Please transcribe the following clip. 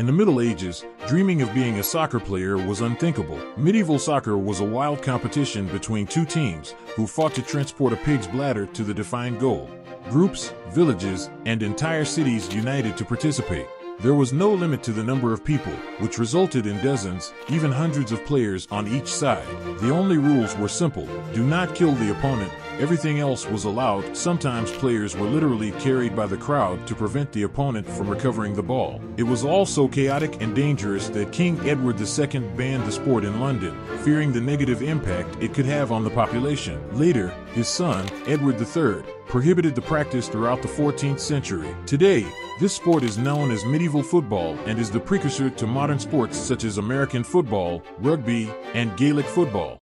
In the Middle Ages, dreaming of being a soccer player was unthinkable. Medieval soccer was a wild competition between two teams who fought to transport a pig's bladder to the defined goal. Groups, villages, and entire cities united to participate. There was no limit to the number of people, which resulted in dozens, even hundreds of players on each side. The only rules were simple: do not kill the opponent. Everything else was allowed. Sometimes players were literally carried by the crowd to prevent the opponent from recovering the ball. It was all so chaotic and dangerous that King Edward II banned the sport in London, fearing the negative impact it could have on the population. Later, his son, Edward III, prohibited the practice throughout the 14th century. Today, this sport is known as medieval football and is the precursor to modern sports such as American football, rugby, and Gaelic football.